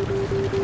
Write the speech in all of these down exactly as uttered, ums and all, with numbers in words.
We'll be right back.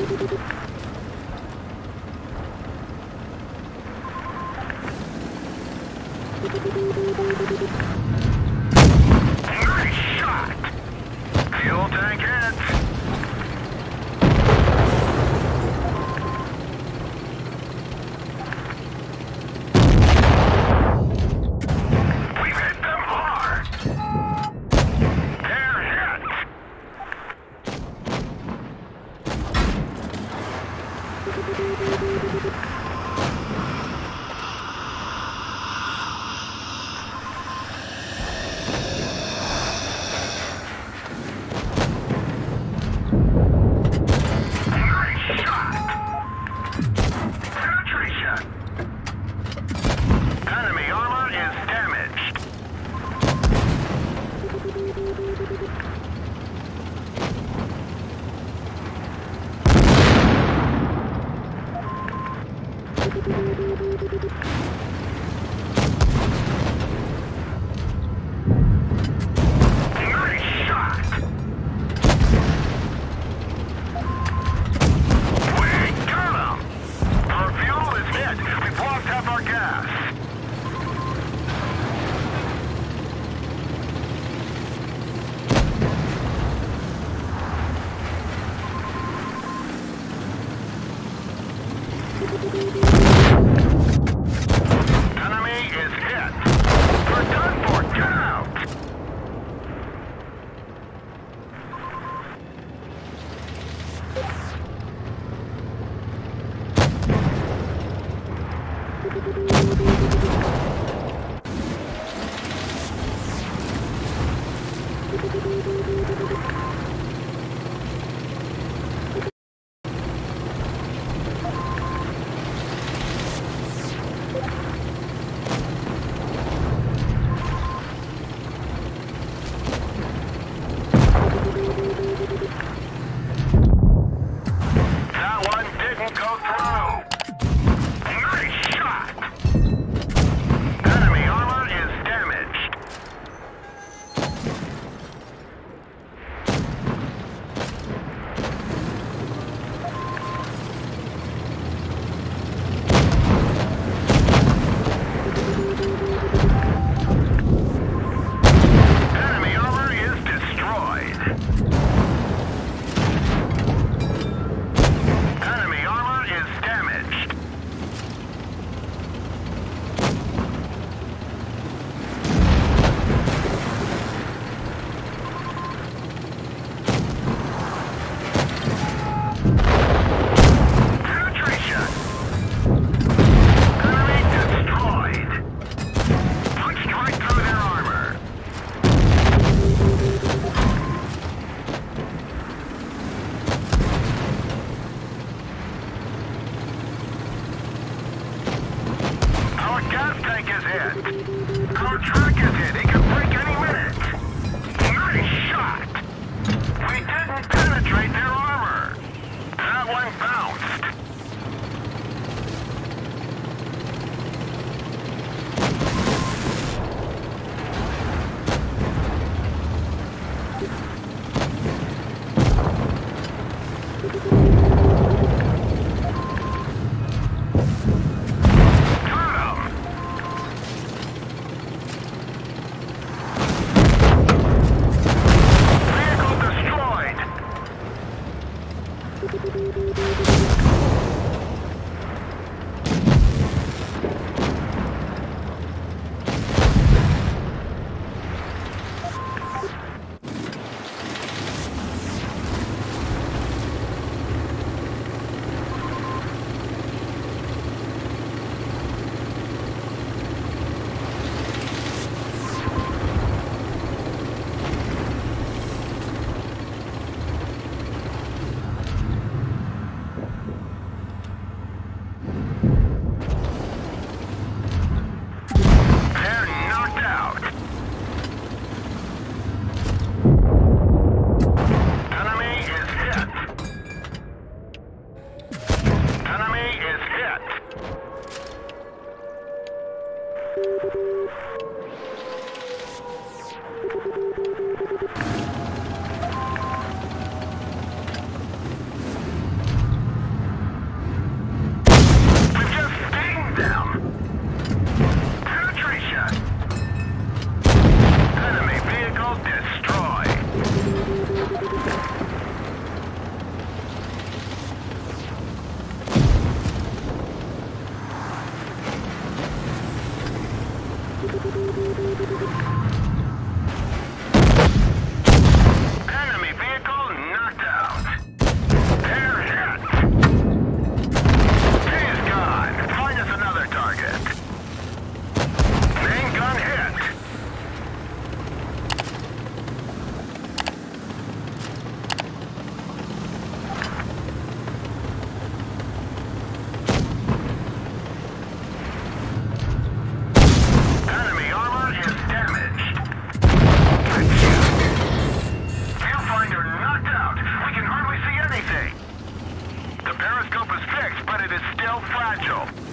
Satchel.